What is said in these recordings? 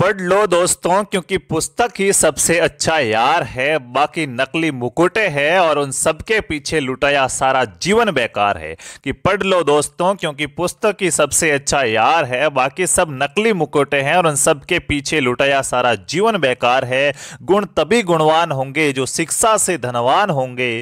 पढ़ लो दोस्तों, क्योंकि पुस्तक ही सबसे अच्छा यार है। बाकी नकली मुकुटे हैं और उन सबके पीछे लुटाया सारा जीवन बेकार है। कि पढ़ लो दोस्तों, क्योंकि पुस्तक ही सबसे अच्छा यार है। बाकी सब नकली मुकुटे हैं और उन सबके पीछे लुटाया सारा जीवन बेकार है। गुण तभी गुणवान होंगे जो शिक्षा से धनवान होंगे।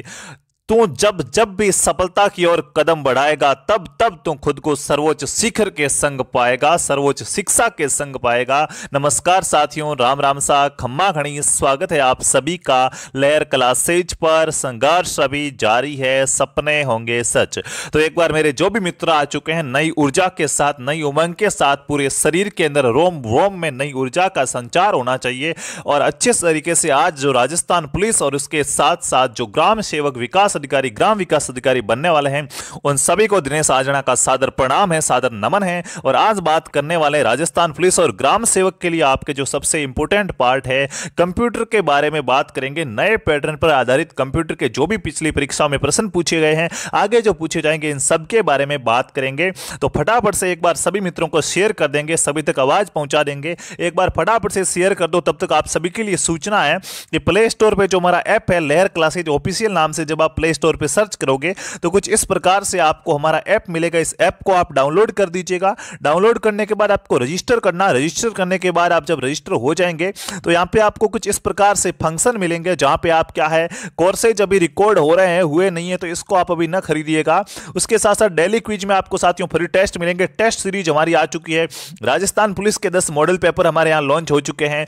तू जब जब भी सफलता की ओर कदम बढ़ाएगा, तब तब तू खुद को सर्वोच्च शिखर के संग पाएगा, सर्वोच्च शिक्षा के संग पाएगा। नमस्कार साथियों, राम राम सा खम्मा खणी, स्वागत है आप सभी का लहर क्लासेज पर। संघर्ष अभी जारी है, सपने होंगे सच। तो एक बार मेरे जो भी मित्र आ चुके हैं नई ऊर्जा के साथ, नई उमंग के साथ, पूरे शरीर के अंदर रोम रोम में नई ऊर्जा का संचार होना चाहिए। और अच्छे तरीके से आज जो राजस्थान पुलिस और उसके साथ साथ जो ग्राम सेवक विकास अधिकारी, ग्राम विकास अधिकारी बनने वाले हैं, उन सभी को दिनेश आजना का सादर प्रणाम है, सादर नमन है। और आज बात करने वाले राजस्थान पुलिस और ग्राम सेवक के लिए आपके जो सबसे इंपॉर्टेंट पार्ट है, कंप्यूटर के बारे में बात करेंगे। नए पैटर्न पर आधारित कंप्यूटर के जो भी पिछली परीक्षा में प्रश्न पूछे गए हैं, आगे जो पूछे जाएंगे, इन सब के बारे में बात करेंगे। तो फटाफट से एक बार सभी मित्रों को शेयर कर देंगे, सभी तक आवाज पहुंचा देंगे। एक बार फटाफट से शेयर कर दो। तब तक आप सभी के लिए सूचना है कि प्ले स्टोर पर जो हमारा ऐप है लहर क्लासेज ऑफिशियल नाम से, जब आप स्टोर पे सर्च करोगे तो कुछ इस प्रकार से आपको हमारा ऐप मिलेगा। इस ऐप को आप डाउनलोड कर दीजिएगा। डाउनलोड करने के बाद आपको रजिस्टर करना। रजिस्टर करने के बाद आप जब रजिस्टर हो जाएंगे तो यहां पे आपको कुछ इस प्रकार से फंक्शन मिलेंगे, जहां पे आप क्या है, कोर्सेज अभी रिकॉर्ड हो रहे हैं, हुए नहीं है, तो इसको आप अभी ना खरीदिएगा। उसके साथ साथ डेली क्विज में आपको साथियों फ्री टेस्ट मिलेंगे। टेस्ट सीरीज हमारी आ चुकी है। राजस्थान पुलिस के 10 मॉडल पेपर हमारे यहाँ लॉन्च हो चुके हैं।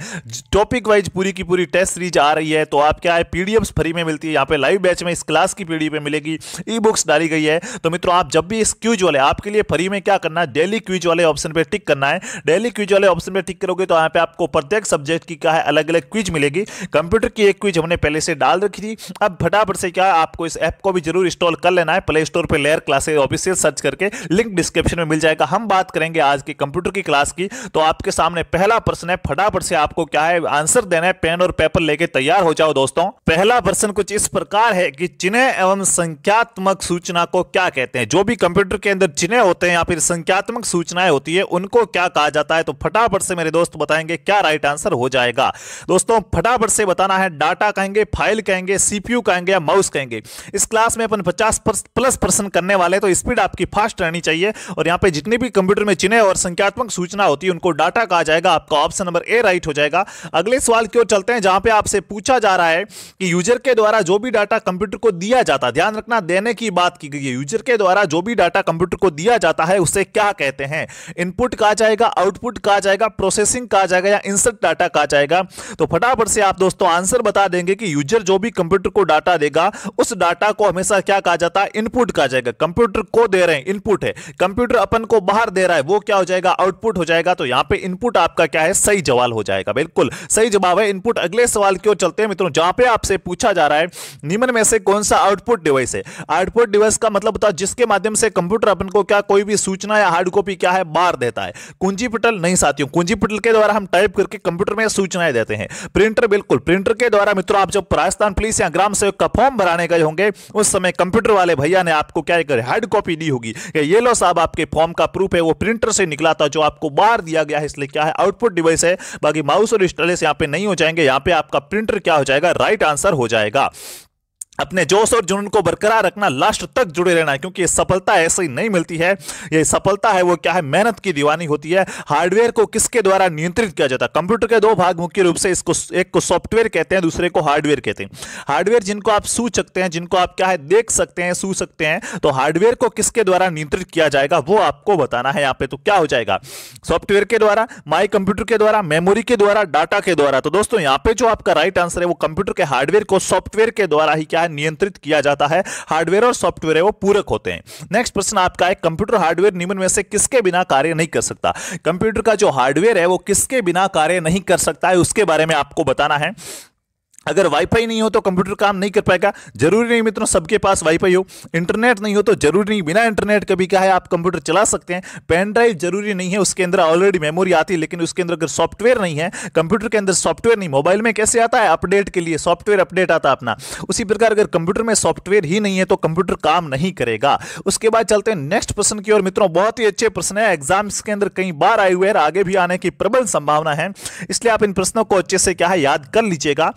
टॉपिक वाइज पूरी की पूरी टेस्ट सीरीज आ रही है। तो आप क्या है, पीडीएफ फ्री में मिलती है, यहाँ पे लाइव बैच में इस क्लास की पीढ़ी पे मिलेगी। ई बुक्स डाली गई है। तो मित्रों आप जब भी इस क्विज वाले, आपके लिए फ्री में क्या करना है, डेली क्विज वाले ऑप्शन पे टिक करना है। डेली क्विज वाले ऑप्शन पे टिक करोगे तो यहाँ पे आपको प्रत्येक सब्जेक्ट की क्या है अलग अलग क्विज मिलेगी। कंप्यूटर की एक क्विज हमने पहले से डाल रखी थी। अब फटाफट से क्या है, आपको इस ऐप को भी जरूर इंस्टॉल कर लेना है। प्ले स्टोर पर लहर क्लासेज ऑफिशियल सर्च करके लिंक डिस्क्रिप्शन में मिल जाएगा। हम बात करेंगे आज की कंप्यूटर की क्लास की। तो आपके सामने पहला प्रश्न है, फटाफट से आपको क्या है आंसर देना है। पेन और पेपर लेके तैयार हो जाओ दोस्तों। पहला प्रश्न कुछ इस प्रकार है कि चिन्ह एवं संख्यात्मक सूचना को क्या कहते हैं। जो भी कंप्यूटर के अंदर चिन्ह होते हैं या फिर संख्यात्मक सूचनाएं होती है, उनको क्या कहा जाता है। तो फटाफट से मेरे दोस्त बताएंगे क्या राइट आंसर हो जाएगा। दोस्तों फटाफट से बताना है, डाटा कहेंगे, फाइल कहेंगे, सीपीयू कहेंगे या माउस कहेंगे। इस क्लास में अपन 50+ प्रश्न करने वाले, तो स्पीड आपकी फास्ट रहनी चाहिए। और यहाँ पे जितने भी कंप्यूटर में चिन्ह और संख्यात्मक सूचना होती है, उनको डाटा कहा जाएगा। आपका ऑप्शन नंबर ए राइट हो जाएगा। अगले सवाल की ओर चलते हैं, जहां पर आपसे पूछा जा रहा है कि यूजर के द्वारा जो भी डाटा कंप्यूटर को दिया जाता है, ध्यान रखना देने की बात की गई है, यूजर के द्वारा जो भी डाटा कंप्यूटर को दिया जाता है उसे क्या कहते हैं। इनपुट कहा जाएगा, आउटपुट कहा जाएगा, प्रोसेसिंग कहा जाएगा या इंसर्ट डाटा कहा जाएगा। तो फटाफट से आप दोस्तों आंसर बता देंगे कि यूजर जो भी कंप्यूटर को डाटा देगा, उस डाटा को हमेशा क्या कहा जाता है, इनपुट कहा जाएगा। कंप्यूटर को दे रहे हैं, इनपुट है। कंप्यूटर अपन को बाहर दे रहा है, वो क्या हो जाएगा, आउटपुट हो जाएगा। तो यहां पर इनपुट आपका क्या है, सही जवाब हो जाएगा। बिल्कुल सही जवाब है इनपुट। अगले सवाल की ओर चलते हैं मित्रों, जहां पर आपसे पूछा जा रहा है निम्न में से कौन सा आउटपुट डिवाइस है। आउटपुट डिवाइस का मतलब होता है जिसके माध्यम से कंप्यूटर अपन को क्या, कोई भी सूचना या हार्ड कॉपी क्या है बाहर देता है। कुंजी पटल नहीं साथियों, कुंजी पटल के द्वारा हम टाइप करके कंप्यूटर में सूचनाएं देते हैं। प्रिंटर, बिल्कुल प्रिंटर के द्वारा मित्रों आप जब राजस्थान पुलिस या ग्राम सेवक का फॉर्म भराने गए होंगे, उस समय कंप्यूटर वाले भैया ने आपको क्या हार्ड कॉपी दी होगी, ये लो साहब आपके फॉर्म का प्रूफ है, वो प्रिंटर से निकला था जो आपको बाहर दिया गया है। इसलिए क्या है, आउटपुट डिवाइस है। बाकी माउस और स्टाइलस यहाँ पे नहीं हो जाएंगे, यहाँ पे आपका प्रिंटर क्या हो जाएगा, राइट आंसर हो जाएगा। अपने जोश और जुनून को बरकरार रखना, लास्ट तक जुड़े रहना, क्योंकि ये सफलता ऐसे ही नहीं मिलती है। ये सफलता है वो क्या है, मेहनत की दीवानी होती है। हार्डवेयर को किसके द्वारा नियंत्रित किया जाता है। कंप्यूटर के दो भाग मुख्य रूप से, इसको एक को सॉफ्टवेयर कहते हैं, दूसरे को हार्डवेयर कहते हैं। हार्डवेयर जिनको आप छू सकते हैं, जिनको आप क्या है देख सकते हैं, छू सकते हैं, तो हार्डवेयर को किसके द्वारा नियंत्रित किया जाएगा वो आपको बताना है यहाँ पे। तो क्या हो जाएगा, सॉफ्टवेयर के द्वारा, माई कंप्यूटर के द्वारा, मेमोरी के द्वारा, डाटा के द्वारा। तो दोस्तों यहाँ पे जो आपका राइट आंसर है वो कंप्यूटर के हार्डवेयर को सॉफ्टवेयर के द्वारा ही क्या नियंत्रित किया जाता है। हार्डवेयर और सॉफ्टवेयर है वो पूरक होते हैं। नेक्स्ट प्रश्न आपका है, कंप्यूटर हार्डवेयर निम्न में से किसके बिना कार्य नहीं कर सकता। कंप्यूटर का जो हार्डवेयर है वो किसके बिना कार्य नहीं कर सकता है, उसके बारे में आपको बताना है। अगर वाईफाई नहीं हो तो कंप्यूटर काम नहीं कर पाएगा। जरूरी नहीं मित्रों सबके पास वाईफाई हो। इंटरनेट नहीं हो तो जरूरी नहीं बिना इंटरनेट कभी क्या है आप कंप्यूटर चला सकते हैं। पेन ड्राइव जरूरी नहीं है, उसके अंदर ऑलरेडी मेमोरी आती है, लेकिन उसके अंदर अगर सॉफ्टवेयर नहीं है, कंप्यूटर के अंदर सॉफ्टवेयर नहीं, मोबाइल में कैसे आता है अपडेट के लिए सॉफ्टवेयर अपडेट आता है अपना, उसी प्रकार अगर कंप्यूटर में सॉफ्टवेयर ही नहीं है तो कंप्यूटर काम नहीं करेगा। उसके बाद चलते हैं नेक्स्ट प्रश्न की ओर मित्रों, बहुत ही अच्छे प्रश्न है, एग्जाम्स के अंदर कई बार आए हुए हैं, आगे भी आने की प्रबल संभावना है, इसलिए आप इन प्रश्नों को अच्छे से क्या है याद कर लीजिएगा।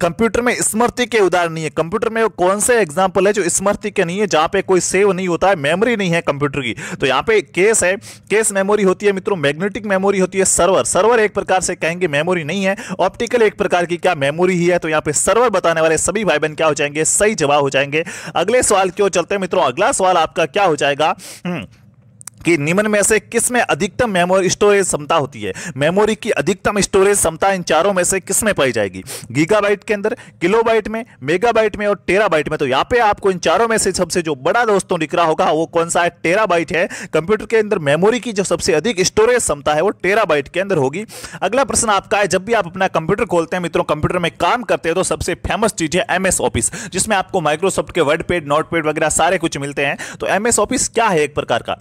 कंप्यूटर में स्मृति के उदाहरण नहीं है, कंप्यूटर में वो कौन से एग्जाम्पल है जो स्मृति के नहीं है, जहाँ पे कोई सेव नहीं होता है, मेमोरी नहीं है कंप्यूटर की, तो यहाँ पे केस है, केस मेमोरी होती है मित्रों, मैग्नेटिक मेमोरी होती है, सर्वर, सर्वर एक प्रकार से कहेंगे मेमोरी नहीं है, ऑप्टिकल एक प्रकार की क्या मेमोरी ही है, तो यहाँ पे सर्वर बताने वाले सभी भाई बहन क्या हो जाएंगे, सही जवाब हो जाएंगे। अगले सवाल की ओर चलते हैं मित्रों, अगला सवाल आपका क्या हो जाएगा कि निम्न में से किस में अधिकतम मेमोरी स्टोरेज क्षमता होती है, मेमोरी की अधिकतम स्टोरेज क्षमता इन चारों में से किस में पाई जाएगी, गीगाबाइट के अंदर, किलोबाइट में, मेगाबाइट में और टेराबाइट में, तो यहाँ पे आपको इन चारों में से सबसे जो बड़ा दोस्तों दिख रहा होगा वो कौन सा है, टेराबाइट है। कंप्यूटर के अंदर मेमोरी की जो सबसे अधिक स्टोरेज क्षमता है वो टेराबाइट के अंदर होगी। अगला प्रश्न आपका है, जब भी आप अपना कंप्यूटर खोलते हैं मित्रों, कंप्यूटर में काम करते हैं तो सबसे फेमस चीज है एमएस ऑफिस, जिसमें आपको माइक्रोसॉफ्ट के वर्ड पैड, नोट पैड वगैरह सारे कुछ मिलते हैं, तो एमएस ऑफिस क्या है, एक प्रकार का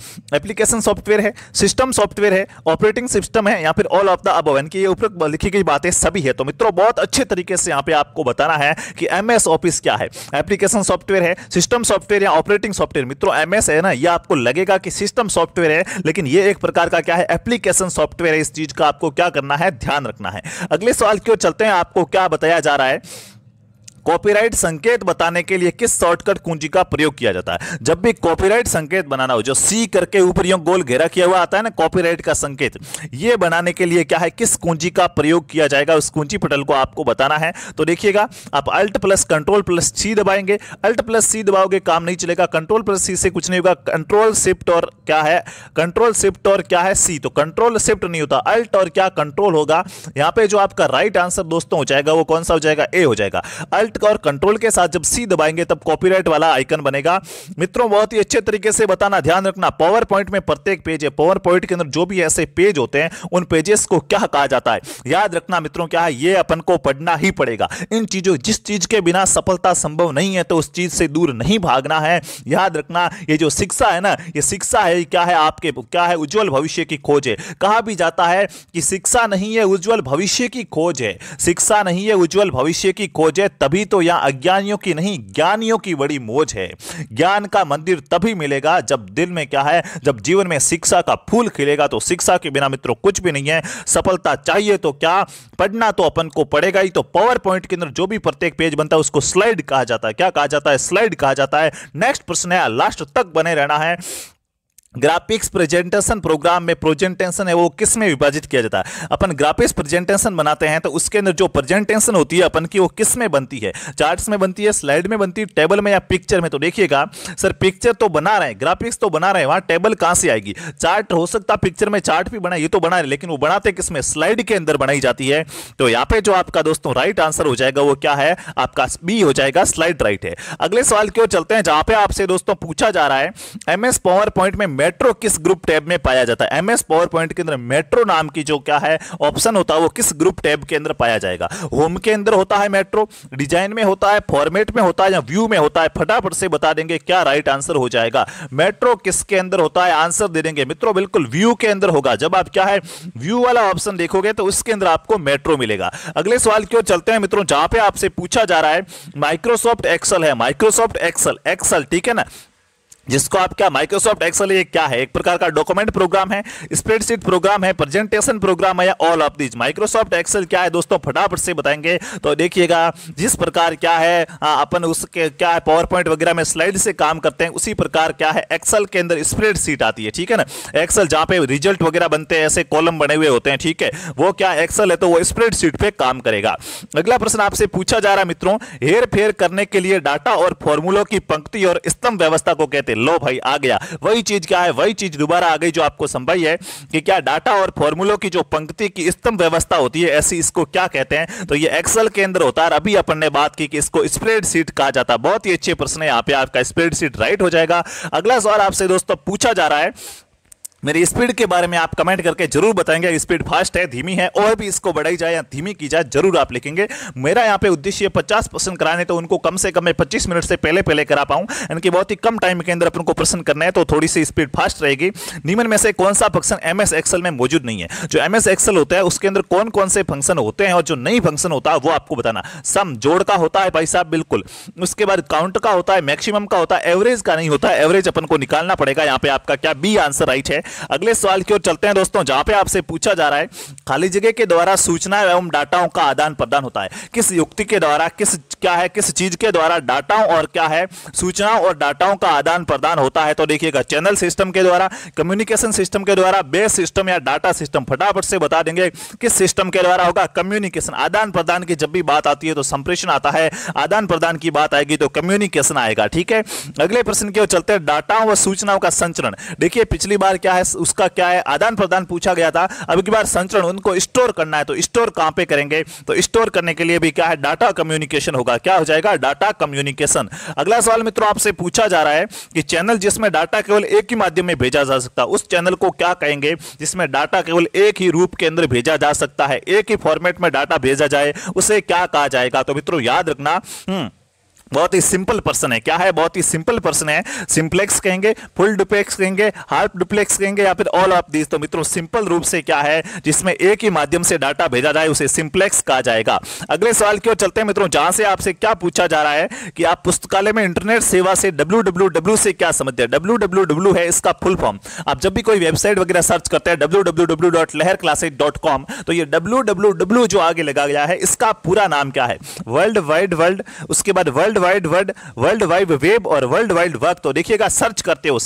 एप्लीकेशन सॉफ्टवेयर है, सिस्टम सॉफ्टवेयर है, ऑपरेटिंग सिस्टम है, या फिर ऑल ऑफ द अबव, यानी कि ये ऊपर लिखी गई बातें सभी है। तो मित्रों बहुत अच्छे तरीके से यहाँ पे आपको बताना है कि एमएस ऑफिस क्या है, एप्लीकेशन सॉफ्टवेयर है, सिस्टम सॉफ्टवेयर या ऑपरेटिंग सॉफ्टवेयर। मित्रों एमएस है ना, ये आपको लगेगा कि सिस्टम सॉफ्टवेयर है, लेकिन ये एक प्रकार का क्या है एप्लीकेशन सॉफ्टवेयर है, इस चीज का आपको क्या करना है, ध्यान रखना है। अगले सवाल की ओर चलते हैं, आपको क्या बताया जा रहा है, कॉपीराइट संकेत बताने के लिए किस शॉर्टकट कुंजी का प्रयोग किया जाता है। जब भी कॉपीराइट संकेत बनाना हो, जो सी करके ऊपर यो गोल घेरा किया हुआ आता है ना कॉपीराइट का संकेत, ये बनाने के लिए क्या है किस कुंजी का प्रयोग किया जाएगा, उस कुंजी पटल को आपको बताना है। तो देखिएगा आप Alt+Ctrl+C दबाएंगे, Alt+C दबाओगे काम नहीं चलेगा, Ctrl+C से कुछ नहीं होगा, Ctrl+Shift और C, तो Ctrl+Shift नहीं होता, Alt और क्या कंट्रोल होगा। यहाँ पे जो आपका राइट आंसर दोस्तों हो जाएगा वो कौन सा हो जाएगा, ए हो जाएगा। और कंट्रोल के साथ जब सी दबाएंगे तब कॉपीराइट वाला आइकन बनेगा। मित्रों बहुत ही अच्छे तरीके से बताना, ध्यान रखना, पावर पॉइंट में प्रत्येक पेज है, पावर पॉइंट के अंदर जो भी ऐसे पेज होते हैं उन पेजेस को क्या कहा जाता है, याद रखना मित्रों क्या है, ये अपन को पढ़ना ही पड़ेगा। इन चीजों, जिस चीज के बिना सफलता संभव नहीं है तो उस चीज से दूर नहीं भागना है, याद रखना। ये जो शिक्षा है ना, ये शिक्षा है क्या है आपके क्या है उज्जवल भविष्य की खोज है। कहा भी जाता है कि शिक्षा नहीं है उज्जवल भविष्य की खोज है, शिक्षा नहीं है उज्जवल भविष्य की खोज है, तभी तो यहां अज्ञानियों की नहीं ज्ञानियों की बड़ी मौज है। ज्ञान का मंदिर तभी मिलेगा जब दिल में क्या है, जब जीवन में शिक्षा का फूल खिलेगा। तो शिक्षा के बिना मित्रों कुछ भी नहीं है। सफलता चाहिए तो क्या पढ़ना तो अपन को पड़ेगा ही। तो पावर पॉइंट के अंदर जो भी प्रत्येक पेज बनता है उसको स्लाइड कहा जाता है। क्या कहा जाता है? स्लाइड कहा जाता है। नेक्स्ट प्रश्न है, लास्ट तक बने रहना है। ग्राफिक्स प्रेजेंटेशन प्रोग्राम में प्रेजेंटेशन है वो किस में विभाजित किया जाता है? अपन ग्राफिक्स प्रेजेंटेशन बनाते हैं तो उसके अंदर जो प्रेजेंटेशन होती है अपन की वो किस में बनती है? चार्ट्स में बनती है, स्लाइड में बनती है, टेबल में या पिक्चर में? तो देखिएगा सर, पिक्चर तो बना रहे हैं, ग्राफिक्स तो बना रहे हैं, वहाँ टेबल कहाँ से आएगी? चार्ट हो सकता है, पिक्चर में चार्ट भी बना, ये तो बना रहे, लेकिन वो बनाते किस में? स्लाइड के अंदर बनाई जाती है। तो यहाँ पे जो आपका दोस्तों राइट आंसर हो जाएगा वो क्या है आपका? बी हो जाएगा, स्लाइड राइट है। अगले सवाल की ओर चलते हैं, जहाँ पे आपसे दोस्तों पूछा जा रहा है एमएस पावर पॉइंट में मेट्रो किस ग्रुप टैब में पाया जाता है? एमएस पावर पॉइंट के अंदर मेट्रो नाम की जो क्या है ऑप्शन होता है वो किस ग्रुप टैब के अंदर पाया जाएगा? होम के अंदर होता है मेट्रो, डिजाइन में होता है, फॉर्मेट में होता है या व्यू में होता है? फटाफट से बता देंगे क्या राइट आंसर हो जाएगा। मेट्रो किसके अंदर होता है? आंसर दे देंगे मित्रों बिल्कुल व्यू के अंदर होगा। जब आप क्या है व्यू वाला ऑप्शन देखोगे तो उसके अंदर आपको मेट्रो मिलेगा। अगले सवाल की ओर चलते हैं मित्रों, जहां पे आपसे पूछा जा रहा है माइक्रोसॉफ्ट एक्सेल है, माइक्रोसॉफ्ट एक्सेल, एक्सेल ठीक है ना, जिसको आप क्या माइक्रोसॉफ्ट एक्सेल ये क्या है? एक प्रकार का डॉक्यूमेंट प्रोग्राम है, स्प्रेडशीट प्रोग्राम है, प्रेजेंटेशन प्रोग्राम है या all of these? Microsoft Excel क्या है दोस्तों? फटाफट से बताएंगे। तो देखिएगा जिस प्रकार क्या है अपन उसके क्या है पावर पॉइंट वगैरह में स्लाइड से काम करते हैं, उसी प्रकार क्या है एक्सेल के अंदर स्प्रेडशीट आती है, ठीक है ना। एक्सेल जहाँ पे रिजल्ट वगैरह बनते हैं, ऐसे कॉलम बने हुए होते हैं, ठीक है, वो क्या एक्सेल है तो वो स्प्रेडशीट पे काम करेगा। अगला प्रश्न आपसे पूछा जा रहा है मित्रों, हेर फेर करने के लिए डाटा और फॉर्मूलों की पंक्ति और स्तंभ व्यवस्था को कहते हैं। लो भाई आ गया वही चीज, क्या है वही चीज दोबारा आ गई जो आपको संभव है कि क्या डाटा और फॉर्मूलों की जो पंक्ति की स्तंभ व्यवस्था होती है ऐसी, इसको क्या कहते हैं? तो ये एक्सेल के अंदर होता है। अभी अपन ने बात की कि इसको स्प्रेडशीट कहा जाता है। बहुत ही अच्छे प्रश्न है, यहाँ पे आपका स्प्रेडशीट राइट हो जाएगा। अगला सवाल आपसे दोस्तों पूछा जा रहा है मेरी स्पीड के बारे में आप कमेंट करके जरूर बताएंगे, स्पीड फास्ट है, धीमी है, और भी इसको बढ़ाई जाए या धीमी की जाए, जरूर आप लिखेंगे। मेरा यहाँ पे उद्देश्य 50% कराने, तो उनको कम से कम मैं 25 मिनट से पहले करा पाऊँ, यानी कि बहुत ही कम टाइम के अंदर अपन को प्रश्न करना है, तो थोड़ी सी स्पीड फास्ट रहेगी। निम्न में से कौन सा फंक्शन MS एक्सेल में मौजूद नहीं है? जो MS एक्सेल होता है उसके अंदर कौन कौन से फंक्शन होते हैं और जो नई फंक्शन होता है वो आपको बताना। सम जोड़ का होता है भाई साहब, बिल्कुल। उसके बाद काउंट का होता है, मैक्सिमम का होता है, एवरेज का नहीं होता, एवरेज अपन को निकालना पड़ेगा। यहाँ पे आपका क्या बी आंसर राइट है। अगले सवाल की ओर चलते हैं दोस्तों, जहां पे आपसे पूछा जा रहा है खाली जगह के द्वारा सूचना एवं डाटाओं का आदान प्रदान होता है। किस युक्ति के द्वारा, किस चीज के द्वारा डाटाओं और क्या है सूचनाओं और डाटाओं का आदान प्रदान होता है? तो देखिएगा, चैनल सिस्टम के द्वारा, कम्युनिकेशन सिस्टम के द्वारा, बेस सिस्टम या डाटा सिस्टम। फटाफट से बता देंगे किस सिस्टम के द्वारा होगा। कम्युनिकेशन, आदान प्रदान की जब भी बात आती है तो संप्रेषण आता है, आदान प्रदान की बात आएगी तो कम्युनिकेशन आएगा, ठीक है। अगले प्रश्न की ओर चलते हैं, डाटाओं व सूचनाओं का संचरण। देखिए पिछली बार क्या है उसका क्या है आदान प्रदान पूछा गया था, अब की बार संचरण, उनको स्टोर करना है, तो स्टोर कहां पे करेंगे? तो स्टोर करने के लिए भी क्या है डाटा कम्युनिकेशन होगा, क्या हो जाएगा डाटा कम्युनिकेशन। अगला सवाल मित्रों आपसे पूछा जा रहा है कि चैनल जिसमें डाटा केवल एक ही माध्यम में भेजा जा सकता है उस चैनल को क्या कहेंगे? जिसमें डाटा केवल एक ही रूप के अंदर भेजा जा सकता है, एक ही फॉर्मेट में डाटा भेजा जाए उसे क्या कहा जाएगा? तो मित्रों याद रखना, बहुत ही सिंपल प्रश्न है, क्या है बहुत ही सिंपल प्रश्न है। सिंप्लेक्स कहेंगे, फुल डुप्लेक्स कहेंगे, हाफ डुप्लेक्स कहेंगे, या फिर ऑल ऑफ दीज। तो मित्रों सिंपल रूप से क्या है जिसमें एक ही माध्यम से डाटा भेजा जाए उसे सिंप्लेक्स कहा जाएगा। अगले सवाल की ओर चलते हैं मित्रों, जहां से आपसे क्या पूछा जा रहा है कि आप पुस्तकालय में इंटरनेट सेवा से www से क्या समझते हैं? www है इसका फुल फॉर्म। आप जब भी कोई वेबसाइट वगैरह सर्च करते हैं www.leharclasses.com, तो ये www जो आगे लगा गया है इसका पूरा नाम क्या है? वर्ल्ड वाइड वर्ल्ड, उसके बाद वर्ल्ड वाइड वेब और वर्ल्ड वाइड वर्क। तो देखिएगा सर्च करते हो,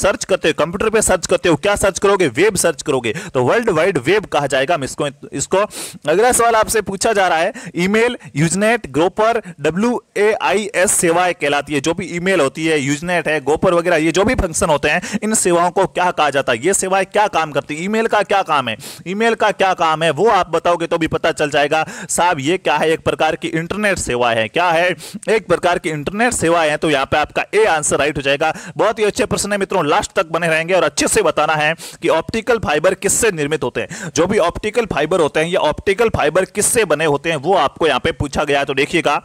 कंप्यूटर पे सर्च करते हो, क्या सर्च करोगे? वेब सर्च करोगे, तो वर्ल्ड वाइड वेब कहा जाएगा इसको। अगला सवाल आपसे पूछा जा रहा है, ईमेल, यूजनेट, ग्रोपर, WAIS सेवाएं कहलाती है। जो भी ईमेल होती है, यूजनेट है, ग्रोपर वगैरह, ये जो भी फंक्शन होते हैं इन सेवाओं को क्या कहा जाता है? ये सेवाएं क्या काम करती है? ईमेल का क्या काम है? वो आप बताओगे तो भी पता चल जाएगा साहब ये क्या है, एक प्रकार की इंटरनेट सेवा है, क्या है एक प्रकार की इंटरनेट सेवाएं हैं। तो यहां पे आपका ए आंसर राइट हो जाएगा। बहुत ही अच्छे प्रश्न है मित्रों, लास्ट तक बने रहेंगे और अच्छे से बताना है कि ऑप्टिकल फाइबर किससे निर्मित होते हैं। जो भी ऑप्टिकल फाइबर होते हैं, ये ऑप्टिकल फाइबर किससे बने होते हैं वो आपको यहां पे पूछा गया है। तो देखिएगा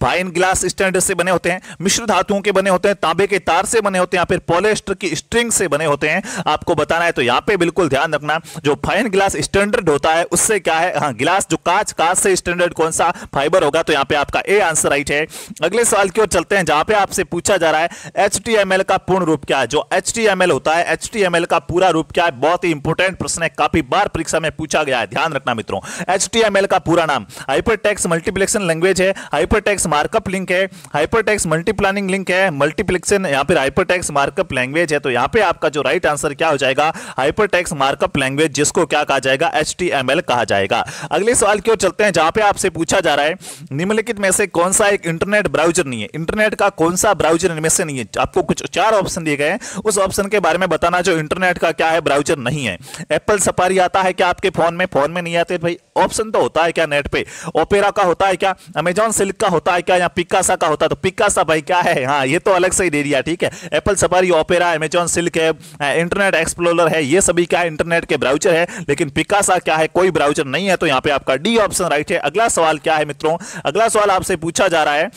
फाइन ग्लास स्टैंड से बने होते हैं, मिश्र धातुओं के बने होते हैं, तांबे के तार से बने होते हैं, या फिर पॉलिएस्टर की स्ट्रिंग से बने होते हैं, आपको बताना है। तो यहाँ पे बिल्कुल ध्यान रखना, जो फाइन ग्लास स्टैंडर्ड होता है उससे क्या है, हाँ ग्लास जो कांच, कांच से स्टैंडर्ड कौन सा फाइबर होगा? तो यहाँ पे आपका ए आंसर राइट है। अगले सवाल की ओर चलते हैं, जहाँ पे आपसे पूछा जा रहा है HTML का पूर्ण रूप क्या है? जो HTML होता है, HTML का पूरा रूप क्या है? बहुत ही इंपॉर्टेंट प्रश्न है, काफी बार परीक्षा में पूछा गया है, ध्यान रखना मित्रों। HTML का पूरा नाम हाइपरटेक्स्ट मल्टीप्लेक्शन लैंग्वेज है, हाइपरटेक्स्ट मार्कअप लिंक है, हाइपरटेक्स्ट मल्टीप्लानिंग लिंक है, मल्टीप्लेक्शन, यहाँ पे हाइपरटेक्स्ट मार्कअप लैंग्वेज है। तो यहाँ पे आपका जो राइट आंसर क्या हो जाएगा? हाइपरटेक्स्ट मार्कअप लैंग्वेज, जिसको क्या कहा जाएगा? HTML कहा जाएगा। अगले सवाल की ओर चलते हैं, जहां पे आपसे पूछा जा रहा है निम्नलिखित में से कौन सा एक इंटरनेट ब्राउजर नहीं है? इंटरनेट का कौन सा ब्राउजर इनमें से नहीं है? आपको कुछ 4 ऑप्शन दिए गए हैं, उस ऑप्शन के बारे में बताना जो इंटरनेट का क्या है ब्राउजर नहीं है। एप्पल सफारी आता है क्या आपके फोन में? फोन में नहीं आते भाई, ऑप्शन तो होता है क्या नेट पे। ओपेरा का होता है क्या? अमेजॉन सिल्क का होता है क्या? या पिकासा का होता है? तो पिकासा भाई क्या है, हाँ ये तो अलग से ही दे दिया, ठीक है। Apple Safari, Opera, Amazon Silk है, इंटरनेट एक्सप्लोरर है, ये सभी क्या है इंटरनेट के ब्राउजर है, लेकिन पिकासा क्या है? कोई ब्राउजर नहीं है। तो यहाँ पे आपका डी ऑप्शन राइट है। अगला सवाल क्या है मित्रों? अगला सवाल आपसे पूछा जा रहा है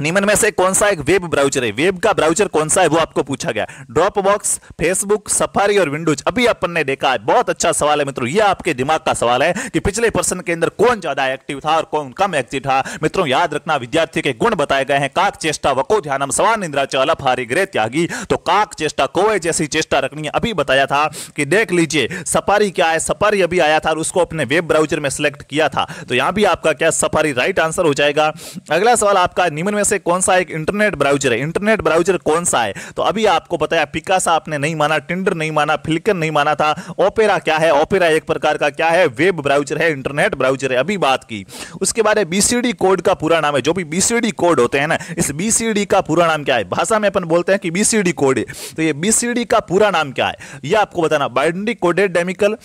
निम्न में से कौन सा एक वेब ब्राउजर है? वेब का ब्राउजर कौन सा है वो आपको पूछा गया। ड्रॉप बॉक्स, फेसबुक, सफारी और विंडोज, अभी अपन ने देखा है। बहुत अच्छा सवाल है मित्रों, ये आपके दिमाग का सवाल है कि पिछले प्रश्न के अंदर कौन ज्यादा एक्टिव था और कौन कम एक्टिव था। मित्रों याद रखना, विद्यार्थी के गुण बताए गए हैं, काक चेष्टा वको ध्यानम सवा निंद्रा चलप हारि गृह त्यागी। तो काक चेष्टा, कोए जैसी चेष्टा रखनी है, अभी बताया था कि देख लीजिए सफारी क्या है, सफारी अभी आया था और उसको अपने वेब ब्राउजर में सिलेक्ट किया था। तो यहां भी आपका क्या सफारी राइट आंसर हो जाएगा। अगला सवाल आपका निम्न से कौन सा एक इंटरनेट ब्राउजर है? इंटरनेट ब्राउजर कौन सा है? तो अभी आपको बताया पिकासा आपने नहीं माना, टिंडर नहीं माना, फ्लिकर नहीं माना था। ओपेरा क्या है? ओपेरा एक प्रकार का क्या है वेब ब्राउजर है, इंटरनेट ब्राउजर है, अभी बात की। उसके बाद बीसीडी कोड का पूरा नाम है। जो भी बीसीडी कोड होते हैं ना, इस बीसीडी का पूरा नाम क्या है? भाषा में अपन बोलते हैं कि बीसीडी कोड है, तो ये बीसीडी का पूरा नाम क्या है ये आपको बताना। Binary coded decimal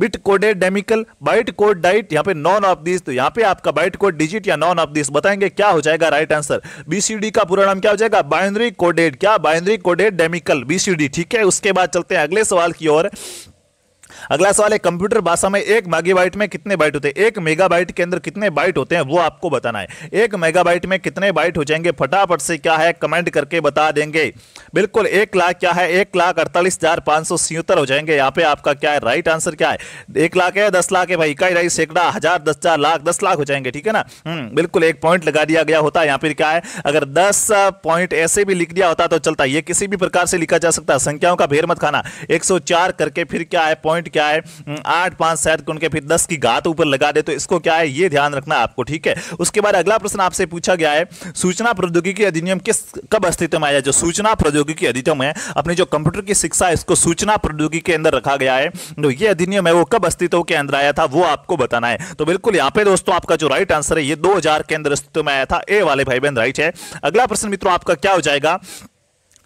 bit coded decimal, byte code diet, यहाँ पे नॉन ऑफ दिस, तो यहाँ पे आपका बाइट कोड डिजिट या नॉन ऑफ दिस, बताएंगे क्या हो जाएगा राइट आंसर। बीसीडी का पूरा नाम क्या हो जाएगा, बाइनरी कोडेड, क्या, बाइनरी कोडेड डेमिकल, बीसीडी। ठीक है, उसके बाद चलते हैं अगले सवाल की ओर। अगला सवाल है कंप्यूटर भाषा में एक मेगाबाइट में कितने बाइट होते हैं, एक मेगाबाइट के अंदर कितने बाइट होते हैं वो आपको बताना है। एक मेगाबाइट में कितने बाइट हो जाएंगे, फटाफट से क्या है कमेंट करके बता देंगे। बिल्कुल 1 लाख क्या है, 1,48,576 हो जाएंगे। यहाँ पे आपका क्या है राइट आंसर क्या है, 1 लाख है, 10 लाख है भाई, इकाई राइट सैकड़ा हजार 10,000 लाख 10 लाख हो जाएंगे। ठीक है ना, बिल्कुल 1 पॉइंट लगा दिया गया होता है यहाँ पे। क्या है अगर 10 पॉइंट ऐसे भी लिख दिया होता तो चलता, ये किसी भी प्रकार से लिखा जा सकता है, संख्याओं का भेर मत खाना। 104 करके फिर क्या है पॉइंट क्या है 8 5 शायद उनके, फिर 10 की घात ऊपर लगा दे तो इसको क्या है ये ध्यान रखना आपको। ठीक है, उसके बाद अगला प्रश्न आपसे पूछा गया है सूचना प्रौद्योगिकी अधिनियम किस कब अस्तित्व में आया। जो सूचना प्रौद्योगिकी अधिनियम है, अपने जो कंप्यूटर की शिक्षा है इसको सूचना प्रौद्योगिकी के अंदर रखा गया है, तो ये अधिनियम है वो कब अस्तित्व के अंदर आया था वो आपको बताना है। तो बिल्कुल यहाँ पे दोस्तों आपका जो राइट आंसर है ये 2000 के अंदर अस्तित्व में आया था। ए वाले भाई बहन राइट है। अगला प्रश्न मित्रों आपका क्या हो जाएगा,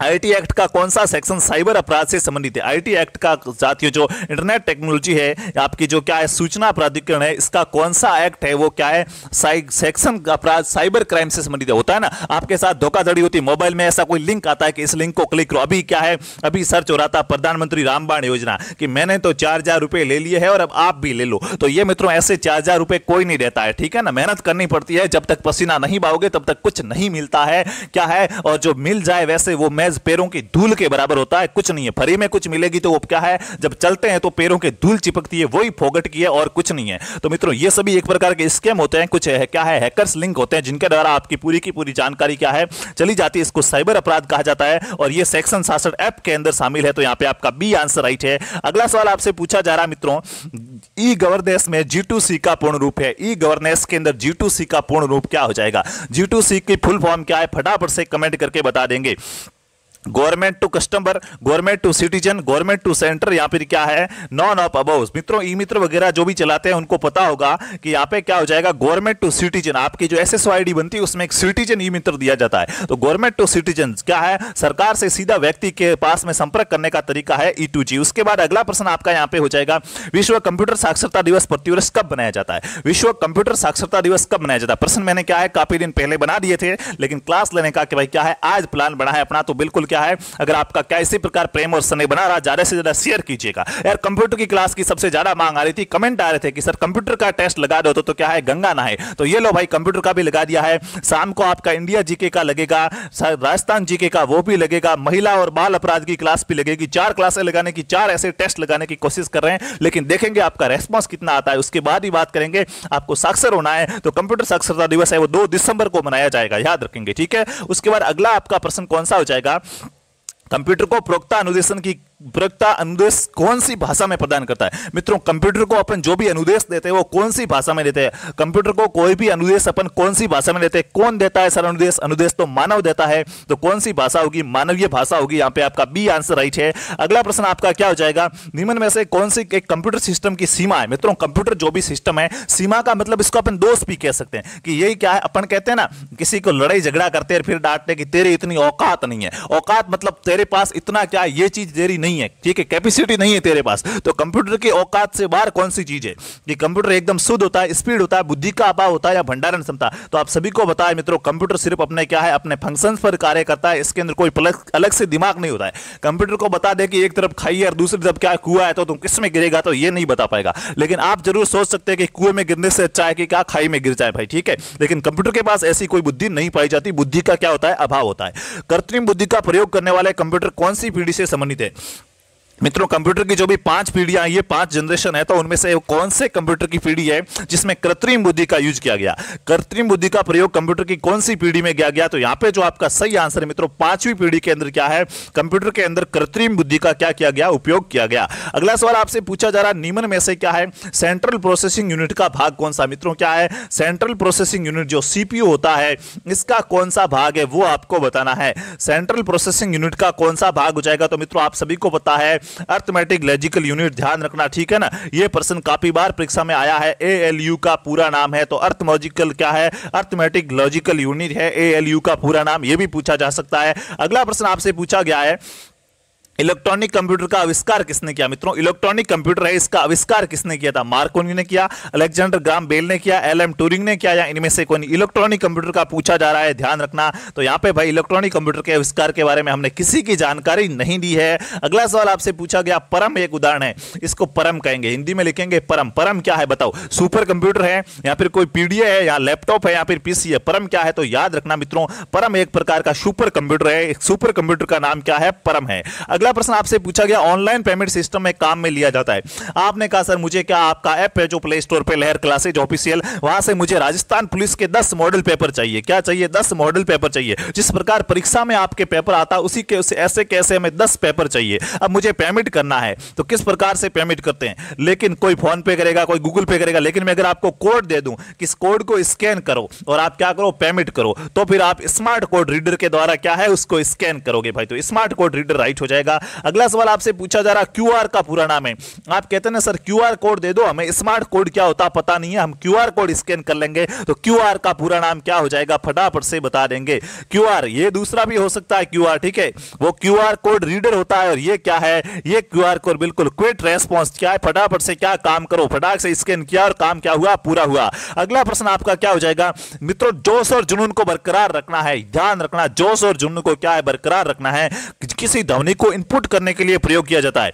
आईटी एक्ट का कौन सा सेक्शन साइबर अपराध से संबंधित है। आईटी एक्ट का साथियों जो इंटरनेट टेक्नोलॉजी है आपकी जो क्या है सूचना प्राधिकरण है, इसका कौन सा एक्ट है वो क्या है सेक्शन अपराध साइबर क्राइम से संबंधित होता है ना। आपके साथ धोखाधड़ी होती है, मोबाइल में ऐसा कोई लिंक आता है कि इस लिंक को क्लिक करो। अभी क्या है अभी सर्च हो रहा था प्रधानमंत्री रामबाण योजना कि मैंने तो 4,000 रुपये ले लिए है और अब आप भी ले लो, तो ये मित्रों ऐसे 4,000 रुपये कोई नहीं देता है। ठीक है ना, मेहनत करनी पड़ती है, जब तक पसीना नहीं बहाओगे तब तक कुछ नहीं मिलता है क्या है, और जो मिल जाए वैसे वो पैरों की धूल के बराबर होता है, कुछ नहीं है। फ्री में कुछ मिलेगी तो वो क्या है जब चलते हैं तो पैरों की धूल चिपकती है, वही फोगट की है और कुछ नहीं है। तो मित्रों ये सभी एक प्रकार के स्कैम होते हैं, कुछ है क्या है हैकर्स लिंक होते हैं जिनके द्वारा आपकी पूरी की पूरी जानकारी क्या है चली जाती है, इसको साइबर अपराध कहा जाता है और यह सेक्शन 66 ऐप के अंदर शामिल है। तो यहां पे आपका बी आंसर राइट है। अगला सवाल आपसे पूछा जा रहा है मित्रों ई गवर्नेंस में जी2सी का पूर्ण रूप है। ई गवर्नेंस के अंदर जी2सी का पूर्ण रूप क्या हो जाएगा, जी2सी की फुल फॉर्म क्या है फटाफट से कमेंट करके बता देंगे। Government to customer, government to citizen, government to centre, यहाँ पर क्या है नॉन ऑफ अबाउट। मित्रों ई मित्र वगैरह जो भी चलाते हैं उनको पता होगा कि यहाँ पे क्या हो जाएगा गवर्नमेंट टू सिटीजन, आपकी जो SSO ID बनती है उसमें एक सिटीजन ई मित्र दिया जाता है। तो गवर्नमेंट टू सिटीजन क्या है सरकार से सीधा व्यक्ति के पास में संपर्क करने का तरीका है E2G। उसके बाद अगला प्रश्न आपका यहाँ पे हो जाएगा विश्व कंप्यूटर साक्षरता दिवस प्रतिवर्ष कब मनाया जाता है। विश्व कंप्यूटर साक्षरता दिवस कब मनाया जाता है, प्रश्न मैंने क्या है काफी दिन पहले बना दिए थे लेकिन क्लास लेने का भाई क्या है आज प्लान बना है अपना, तो बिल्कुल क्या है अगर आपका क्या इसी प्रकार प्रेम और स्नेह बना रहा ज्यादा से ज्यादा शेयर कीजिएगा। यार कंप्यूटर की क्लास की सबसे ज्यादा मांग आ रही थी, कमेंट आ रहे थे कि सर कंप्यूटर का टेस्ट लगा दो तो क्या है गंगा नहाए, तो ये लो भाई कंप्यूटर का भी लगा दिया है। शाम को आपका इंडिया जीके का लगेगा, राजस्थान जीके का वो भी लगेगा, महिला और बाल अपराध की क्लास भी लगेगी। 4 क्लासें लगाने की 4 ऐसे टेस्ट लगाने की कोशिश कर रहे हैं लेकिन देखेंगे आपका रेस्पॉन्स कितना आता है, उसके बाद ही बात करेंगे। आपको साक्षर होना है तो कंप्यूटर साक्षरता दिवस है वो 2 दिसंबर को मनाया जाएगा, याद रखेंगे। ठीक है, उसके बाद अगला आपका प्रश्न कौन सा हो जाएगा, कंप्यूटर को प्रोक्ता अनुदेशन की प्रक्ता अनुदेश कौन सी भाषा में प्रदान करता है। मित्रों कंप्यूटर को अपन जो भी अनुदेश देते हैं वो कौन सी भाषा में देते हैं, कंप्यूटर को कोई भी अनुदेश अपन कौन सी भाषा में देते हैं, कौन देता है सर अनुदेश, अनुदेश तो मानव देता है, तो कौन सी भाषा होगी मानवीय भाषा होगी। यहाँ पे आपका बी आंसर राइट है। अगला प्रश्न आपका क्या हो जाएगा, निम्न में से कौन सी एक कंप्यूटर सिस्टम की सीमा है। मित्रों कंप्यूटर जो भी सिस्टम है सीमा का मतलब इसको अपन दोष भी कह सकते हैं कि यही क्या है अपन कहते हैं ना किसी को लड़ाई झगड़ा करते हैं फिर डांटते कि तेरी इतनी औकात नहीं है, औकात मतलब तेरे पास इतना क्या है ये चीज तेरी नहीं है, ठीक है कैपेसिटी नहीं है तेरे पास। तो कंप्यूटर की औकात से बाहर कौन सी चीज है कि कंप्यूटर एकदम शुद्ध होता है, स्पीड होता है, बुद्धि का अभाव होता है या भंडारण क्षमता। तो आप सभी को बताया मित्रों कंप्यूटर सिर्फ अपने क्या है अपने फंक्शंस पर कार्य करता है, इसके अंदर कोई अलग से दिमाग नहीं होता है। कंप्यूटर को बता दे कि एक तरफ खाई है और दूसरी तरफ क्या कुआ है तो तुम किस में गिरेगा तो ये नहीं बता पाएगा, लेकिन आप जरूर सोच सकते हैं कि कुएं में गिरने से अच्छा है कि क्या खाई में गिर जाए भाई। ठीक है, लेकिन कंप्यूटर के पास ऐसी कोई बुद्धि नहीं पाई जाती, बुद्धि का क्या होता है अभाव होता है। कृत्रिम बुद्धि का प्रयोग करने वाले कंप्यूटर कौन सी पीढ़ी से संबंधित है। मित्रों कंप्यूटर की जो भी 5 पीढ़ियां ये 5 जनरेशन है तो उनमें से कौन से कंप्यूटर की पीढ़ी है जिसमें कृत्रिम बुद्धि का यूज किया गया, कृत्रिम बुद्धि का प्रयोग कंप्यूटर की कौन सी पीढ़ी में किया गया। तो यहाँ पे जो आपका सही आंसर है मित्रों 5वीं पीढ़ी के अंदर क्या है कंप्यूटर के अंदर कृत्रिम बुद्धि का क्या किया गया उपयोग किया गया। अगला सवाल आपसे पूछा जा रहा है निम्न में से क्या है सेंट्रल प्रोसेसिंग यूनिट का भाग कौन सा। मित्रों क्या है सेंट्रल प्रोसेसिंग यूनिट जो CPU होता है इसका कौन सा भाग है वो आपको बताना है। सेंट्रल प्रोसेसिंग यूनिट का कौन सा भाग हो जाएगा, तो मित्रों आप सभी को पता है अर्थमेटिक लॉजिकल यूनिट, ध्यान रखना। ठीक है ना, ये प्रश्न काफी बार परीक्षा में आया है, ALU का पूरा नाम है, तो अर्थमेटिकल क्या है अर्थमेटिक लॉजिकल यूनिट है ALU का पूरा नाम, ये भी पूछा जा सकता है। अगला प्रश्न आपसे पूछा गया है इलेक्ट्रॉनिक कंप्यूटर का आविष्कार किसने किया? मित्रों इलेक्ट्रॉनिक कंप्यूटर है, इसका आविष्कार किसने किया था? मार्कोनी ने किया, अलेक्जेंडर ग्राम बेल ने किया, एलएम ट्यूरिंग ने किया या इनमें से कोई? इलेक्ट्रॉनिक कंप्यूटर का पूछा जा रहा है, ध्यान रखना। तो यहाँ पे भाई इलेक्ट्रॉनिक कंप्यूटर के आविष्कार के बारे में हमने किसी की जानकारी नहीं दी है। अगला सवाल आपसे पूछा गया परम एक उदाहरण है, इसको परम कहेंगे, हिंदी में लिखेंगे परम। परम क्या है बताओ? सुपर कंप्यूटर है या फिर कोई पीडीए है या लैपटॉप है या फिर पीसी है? परम क्या है? तो याद रखना मित्रों परम एक प्रकार का सुपर कंप्यूटर है। सुपर कंप्यूटर का नाम क्या है? परम है। अगला प्रश्न आपसे पूछा गया ऑनलाइन पेमेंट सिस्टम में काम में लिया जाता है। आपने कहा सर मुझे क्या आपका ऐप है जो प्ले स्टोर पे लहर क्लासेज ऑफिशियल, वहां से मुझे राजस्थान पुलिस के 10 मॉडल पेपर चाहिए। क्या चाहिए? 10 मॉडल पेपर चाहिए। जिस प्रकार परीक्षा में आपके पेपर आता उसी के ऐसे कैसे हमें 10 पेपर चाहिए। अब मुझे पेमेंट करना है तो किस प्रकार से पेमेंट करते हैं? लेकिन कोई फोन पे करेगा, कोई गूगल पे करेगा, लेकिन मैं अगर आपको कोड दे दूं किस कोड को स्कैन करो और आप क्या करो पेमेंट करो, तो फिर आप स्मार्ट कोड रीडर के द्वारा क्या है उसको स्कैन करोगे भाई, तो स्मार्ट कोड रीडर राइट हो जाएगा। अगला सवाल आपसे पूछा जा रहा क्यूआर का पूरा नाम है। आप कहते हैं ना सर क्यूआर कोड दे दो हमें, स्मार्ट कोड क्या होता पता नहीं है, हम क्यूआर कोड स्कैन कर लेंगे। तो क्यूआर का पूरा नाम क्या हो जाएगा फटाफट से बता देंगे। क्यूआर ये दूसरा भी हो सकता है क्यूआर, ठीक है, वो क्यूआर कोड रीडर होता है और ये क्या है ये क्यूआर कोड। बिल्कुल क्विक रेस्पॉन्स क्या है, फटाफट से क्या काम करो, फटाफट से स्कैन किया और काम क्या हुआ पूरा हुआ। अगला प्रश्न आपका क्या हो जाएगा मित्रों? जोश और जुनून को बरकरार रखना है, ध्यान रखना जोश और जुनून को क्या है बरकरार रखना है। किसी ध्वनि को इनपुट करने के लिए प्रयोग किया जाता है,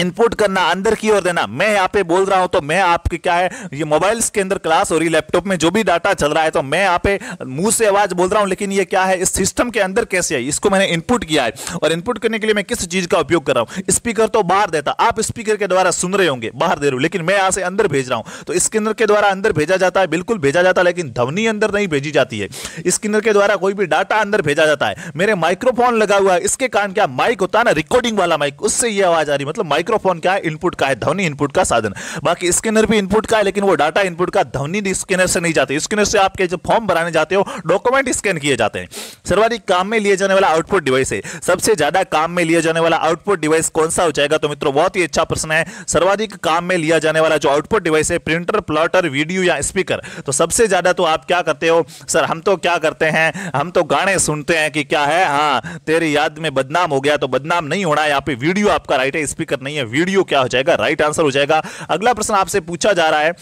इनपुट करना अंदर की ओर देना। मैं यहाँ पे बोल रहा हूँ तो मैं आपके क्या है ये मोबाइल्स के अंदर क्लास हो रही, लैपटॉप में जो भी डाटा चल रहा है तो मैं यहाँ पे मुंह से आवाज बोल रहा हूँ, लेकिन ये क्या है इस सिस्टम के अंदर कैसे है, इसको मैंने इनपुट किया है और इनपुट करने के लिए मैं किस चीज का उपयोग कर रहा हूँ। स्पीकर तो बाहर देता, आप स्पीकर के द्वारा सुन रहे होंगे बाहर दे रहे हो, लेकिन मैं यहाँ से अंदर भेज रहा हूँ तो स्कैनर के द्वारा अंदर भेजा जाता है, बिल्कुल भेजा जाता है, लेकिन ध्वनि अंदर नहीं भेजी जाती है। स्कैनर के द्वारा कोई भी डाटा अंदर भेजा जाता है। मेरे माइक्रोफोन लगा हुआ है, इसके कारण क्या माइक होता है ना रिकॉर्डिंग वाला माइक, उससे ये आवाज आ रही, मतलब माइक्रोफोन क्या है इनपुट का है, ध्वनि इनपुट का साधन। बाकी स्कैनर भी इनपुट का है, लेकिन वो डाटा इनपुट का, ध्वनि स्कैनर से नहीं जाती। स्कैनर से आपके जो फॉर्म बनाने जाते हो, डॉक्यूमेंट स्कैन किए जाते हैं। सर्वाधिक काम में लिए जाने वाला आउटपुट डिवाइस है, सबसे ज्यादा काम में लिए जाने वाला आउटपुट डिवाइस कौन सा हो जाएगा? तो मित्रों बहुत ही अच्छा प्रश्न है। सर्वाधिक काम में लिया जाने वाला जो आउटपुट डिवाइस है प्रिंटर, प्लॉटर, वीडियो या स्पीकर। तो सबसे ज्यादा तो आप क्या करते हो सर? हम तो क्या करते हैं, हम तो गाने सुनते हैं कि क्या है, हाँ तेरी याद में बदनाम हो गया, तो बदनाम नहीं होना है यहाँ पे, वीडियो आपका राइट है, स्पीकर नहीं है, वीडियो क्या हो जाएगा राइट आंसर हो जाएगा। अगला प्रश्न आपसे पूछा जा रहा है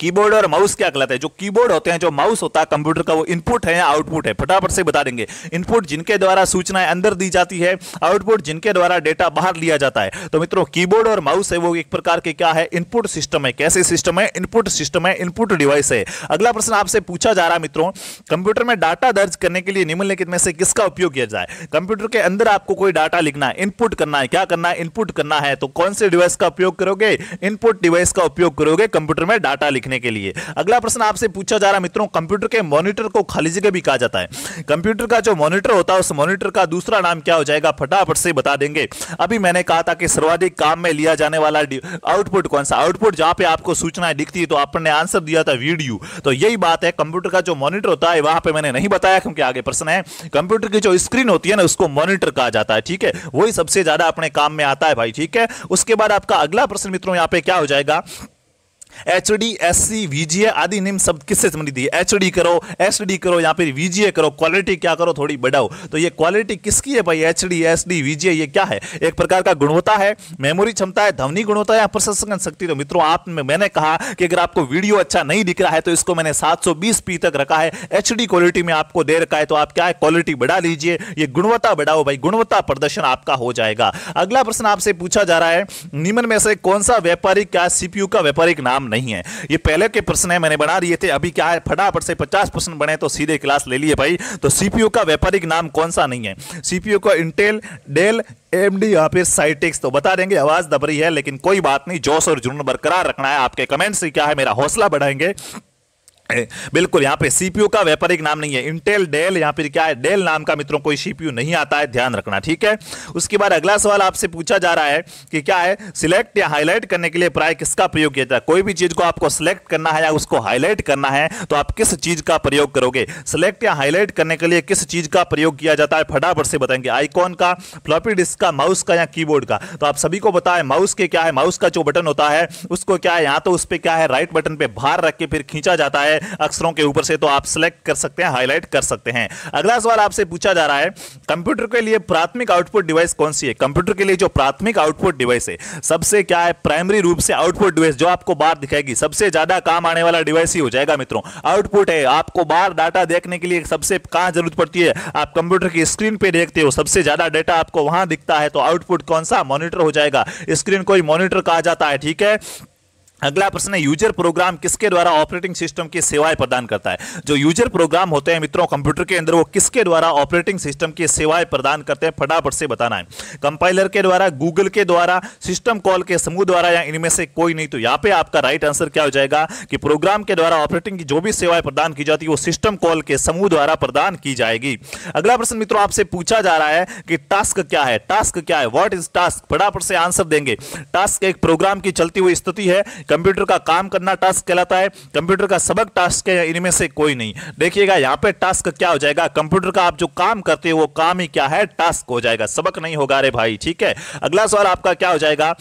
कीबोर्ड और माउस क्या कहलाते हैं? जो कीबोर्ड होते हैं, जो माउस होता है कंप्यूटर का, वो इनपुट है या आउटपुट है? फटाफट से बता देंगे। इनपुट जिनके द्वारा सूचनाएं अंदर दी जाती है, आउटपुट जिनके द्वारा डेटा बाहर लिया जाता है। तो मित्रों कीबोर्ड और माउस है वो एक प्रकार के क्या है इनपुट सिस्टम है। कैसे सिस्टम है? इनपुट सिस्टम है, इनपुट डिवाइस है। अगला प्रश्न आपसे पूछा जा रहा है मित्रों कंप्यूटर में डाटा दर्ज करने के लिए निम्नलिखित में से किसका उपयोग किया जाए? कंप्यूटर के अंदर आपको कोई डाटा लिखना है, इनपुट करना है, क्या करना है इनपुट करना है, तो कौन से डिवाइस का उपयोग करोगे? इनपुट डिवाइस का उपयोग करोगे कंप्यूटर में डाटा लिखने के लिए। अगला प्रश्न आपसे पूछा जा रहा है मित्रों कंप्यूटर के मॉनिटर को खाली जगह भी कहा जाता है। कंप्यूटर का जो मॉनिटर होता है उस मॉनिटर का दूसरा नाम क्या हो जाएगा? फटाफट से बता देंगे। अभी मैंने कहा था कि सर्वाधिक काम में लिया जाने वाला आउटपुट कौन सा? आउटपुट जहां पे आपको सूचना दिखती है, तो आपने आंसर दिया था वीडियो। तो यही बात है, कंप्यूटर का जो मॉनिटर होता है वहां पे मैंने नहीं बताया क्योंकि आगे प्रश्न है। कंप्यूटर की जो स्क्रीन होती है ना उसको मॉनिटर कहा जाता है, ठीक है, वही सबसे ज्यादा अपने काम में आता है भाई, ठीक है। उसके बाद आपका अगला प्रश्न मित्रों यहाँ पे क्या हो जाएगा? एचडी, एससी, वीजीए आदि निम्न शब्द किससे संबंधित है? एचडी करो, एसडी करो, यहाँ पे वीजीए करो, क्वालिटी क्या करो थोड़ी बढ़ाओ। तो ये क्वालिटी किसकी है भाई? एचडी, एसडी, वीजीए ये क्या है? एक प्रकार का गुणवत्ता है, मेमोरी क्षमता है, ध्वनि गुणवत्ता या प्रसंस्करण शक्ति। तो मित्रों आप मैंने कहा कि अगर आपको वीडियो अच्छा नहीं दिख रहा है तो इसको मैंने 720p तक रखा है, एचडी क्वालिटी में आपको दे रखा है, तो आप क्या है क्वालिटी बढ़ा लीजिए, ये गुणवत्ता बढ़ाओ भाई, गुणवत्ता प्रदर्शन आपका हो जाएगा। अगला प्रश्न आपसे पूछा जा रहा है निम्न में से कौन सा व्यापारिक क्या सीपीयू का व्यापारिक नाम नहीं है? ये पहले के प्रश्न है, मैंने बना दिए थे, अभी क्या है फटाफट से 50% बने तो सीधे क्लास ले लिए भाई। तो सीपीयू का व्यापारिक नाम कौन सा नहीं है? सीपीयू का इंटेल, डेल, एएमडी या फिर साइटेक्स। तो बता देंगे, आवाज दब रही है लेकिन कोई बात नहीं, जोश और जुनून बरकरार रखना है। आपके कमेंट से क्या है मेरा हौसला बढ़ाएंगे। बिल्कुल यहाँ पे सीपीयू का व्यापारिक नाम नहीं है, इंटेल, डेल, यहाँ पे क्या है डेल नाम का मित्रों कोई सीपीयू नहीं आता है, ध्यान रखना, ठीक है। उसके बाद अगला सवाल आपसे पूछा जा रहा है कि क्या है सिलेक्ट या हाईलाइट करने के लिए प्राय किसका प्रयोग किया जाता है? कोई भी चीज को आपको सिलेक्ट करना है या उसको हाईलाइट करना है तो आप किस चीज का प्रयोग करोगे? सिलेक्ट या हाईलाइट करने के लिए किस चीज का प्रयोग किया जाता है? फटाफट से बताएंगे। आईकॉन का, फ्लॉपी डिस्क का, माउस का या कीबोर्ड का? तो आप सभी को बताएं माउस के क्या है, माउस का जो बटन होता है उसको क्या है यहाँ तो उस पर क्या है राइट बटन पर भार रख के फिर खींचा जाता है, अक्षरों के ऊपर से, तो आप सेलेक्ट कर सकते हैं, हाईलाइट कर सकते हैं। अगला सवाल आपसे पूछा जा रहा है, कंप्यूटर के लिए प्राथमिक आउटपुट डिवाइस कौन सी है? कंप्यूटर के लिए जो प्राथमिक आउटपुट डिवाइस है सबसे क्या है, प्राइमरी रूप से आउटपुट डिवाइस, जो आपको बाहर दिखाएगी, सबसे ज्यादा काम आने वाला डिवाइस ही हो जाएगा मित्रों आउटपुट है। आपको बाहर डाटा देखने के लिए सबसे कहां जरूरत पड़ती है, आप कंप्यूटर की स्क्रीन पे देखते हो, सबसे ज्यादा डाटा आपको वहां दिखता है, तो आउटपुट कौन सा, मॉनिटर हो जाएगा, स्क्रीन को ही मॉनिटर कहा जाता है, ठीक है। अगला प्रश्न है, यूजर प्रोग्राम किसके द्वारा ऑपरेटिंग सिस्टम की सेवाएं प्रदान करता है? जो यूजर प्रोग्राम होते हैं मित्रों कंप्यूटर के अंदर, वो किसके द्वारा ऑपरेटिंग सिस्टम की सेवाएं प्रदान करते हैं, फटाफट से बताना है। कंपाइलर के द्वारा, गूगल के द्वारा, सिस्टम कॉल के समूह द्वारा, या इनमें से कोई नहीं। तो यहाँ पे आपका राइट आंसर क्या हो जाएगा कि प्रोग्राम के द्वारा ऑपरेटिंग की जो भी सेवाएं प्रदान की जाती है वो सिस्टम कॉल के समूह द्वारा प्रदान की जाएगी। अगला प्रश्न मित्रों आपसे पूछा जा रहा है कि टास्क क्या है, टास्क क्या है, व्हाट इज टास्क, फटाफट से आंसर देंगे। टास्क एक प्रोग्राम की चलती हुई स्थिति है, कंप्यूटर का काम करना टास्क कहलाता है, कंप्यूटर का सबक टास्क है, इनमें से कोई नहीं। देखिएगा यहाँ पे टास्क क्या हो जाएगा, कंप्यूटर का आप जो काम करते हो वो काम ही क्या है, टास्क हो जाएगा, सबक नहीं होगा रे भाई, ठीक है। अगला सवाल आपका क्या हो जाएगा,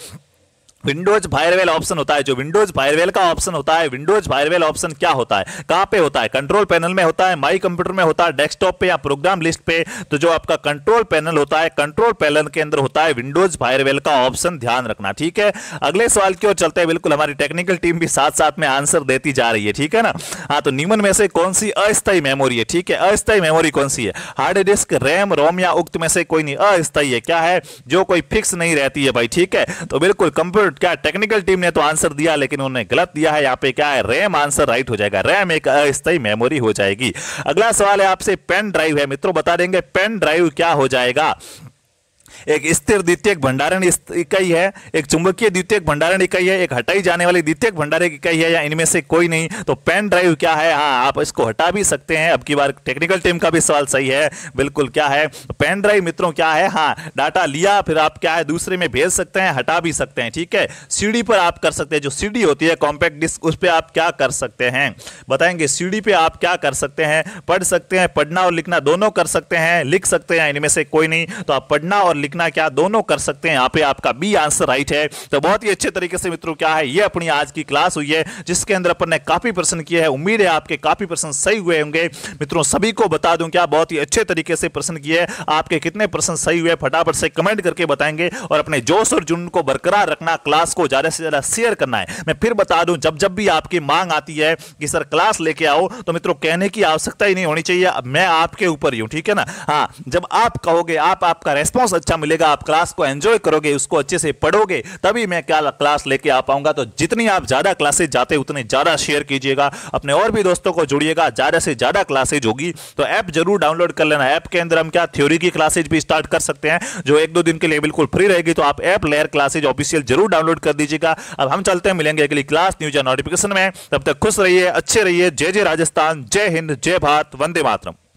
विंडोज फायरवेल ऑप्शन होता है, जो विंडोज फायरवेल का ऑप्शन होता है, विंडोज फायरवेल ऑप्शन क्या होता है, कहाँ पे होता है, कंट्रोल पैनल में होता है, माई कंप्यूटर में होता है, डेस्कटॉप पे या प्रोग्राम लिस्ट पे। तो जो आपका कंट्रोल पैनल होता है, कंट्रोल पैनल के अंदर होता है विंडोज फायरवेल का ऑप्शन, ध्यान रखना, ठीक है। अगले सवाल की ओर चलते हैं, बिल्कुल हमारी टेक्निकल टीम भी साथ साथ में आंसर देती जा रही है, ठीक है ना। हाँ, तो निम्न में से कौन सी अस्थायी मेमोरी है, ठीक है, अस्थायी मेमोरी कौन सी है, हार्ड डिस्क, रैम, रोम या उक्त में से कोई नहीं, अस्थायी है, क्या है, जो कोई फिक्स नहीं रहती है भाई, ठीक है। तो बिल्कुल कंप्यूटर क्या टेक्निकल टीम ने तो आंसर दिया लेकिन उन्होंने गलत दिया है, यहाँ पे क्या है, रैम आंसर राइट हो जाएगा, रैम एक अस्थायी मेमोरी हो जाएगी। अगला सवाल है आपसे, पेन ड्राइव है मित्रों, बता देंगे पेन ड्राइव क्या हो जाएगा, एक स्थिर द्वितीयक भंडारण इकाई है, एक चुंबकीय द्वितीयक भंडारण इकाई है, एक हटाई जाने वाली द्वितीयक भंडारण इकाई है, या इनमें से कोई नहीं। तो पेन ड्राइव क्या है, हाँ आप इसको हटा भी सकते हैं, अब की बार टेक्निकल टीम का भी सवाल सही है, बिल्कुल क्या है पेन ड्राइव मित्रों क्या है, हाँ डाटा लिया फिर आप क्या है दूसरे में भेज सकते हैं, हटा भी सकते हैं, ठीक है। सीडी पर आप कर सकते हैं, जो सीडी होती है कॉम्पैक्ट डिस्क, उस पर आप क्या कर सकते हैं, बताएंगे सीडी पे आप क्या कर सकते हैं, पढ़ सकते हैं, पढ़ना और लिखना दोनों कर सकते हैं, लिख सकते हैं, इनमें से कोई नहीं। तो आप पढ़ना और लिखना क्या दोनों कर सकते हैं, यहाँ पे आपका बी आंसर राइट है। तो बहुत ही अच्छे तरीके से मित्रों क्या है ये अपनी आज की क्लास हुई है, जिसके अंदर अपन ने काफी प्रश्न किए हैं, उम्मीद है आपके काफी प्रश्न सही हुए होंगे मित्रों। सभी को बता दूं क्या बहुत ही अच्छे तरीके से प्रश्न किए, आपके कितने प्रश्न सही हुए फटाफट से कमेंट करके बताएंगे, और अपने जोश और जुनून को बरकरार रखना, क्लास को ज्यादा से ज्यादा शेयर करना है। मैं फिर बता दूं, जब जब भी आपकी मांग आती है कि सर क्लास लेके आओ, तो मित्रों कहने की आवश्यकता ही नहीं होनी चाहिए, मैं आपके ऊपर ही हूं, ठीक है ना। हाँ, जब आप कहोगे, आपका रेस्पॉन्स अच्छा मिलेगा, आप क्लास को एंजॉय करोगे, उसको अच्छे से पढ़ोगे, तभी मैं क्या क्लास लेके आ पाऊंगा। तो जितनी आप ज्यादा क्लासेज जाते उतने ज्यादा शेयर कीजिएगा, अपने और भी दोस्तों को जोड़िएगा, ज्यादा से ज्यादा क्लासेज होगी तो ऐप जरूर डाउनलोड कर लेना। ऐप के अंदर हम क्या थ्योरी की क्लासेज भी स्टार्ट कर सकते हैं, जो एक दो दिन के लिए बिल्कुल फ्री रहेगी। तो आप ऐप लेयर क्लासेज ऑफिशियल जरूर डाउनलोड कर दीजिएगा। अब हम चलते हैं, मिलेंगे अगली क्लास न्यूज या नोटिफिकेशन में, तब तक खुश रहिए, अच्छे रहिए। जय जय राजस्थान, जय हिंद, जय भारत, वंदे मातरम।